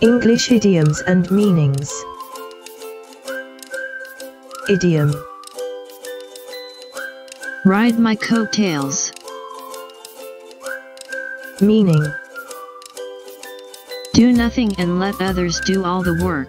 English idioms and meanings. Idiom. Ride my coattails. Meaning. Do nothing and let others do all the work.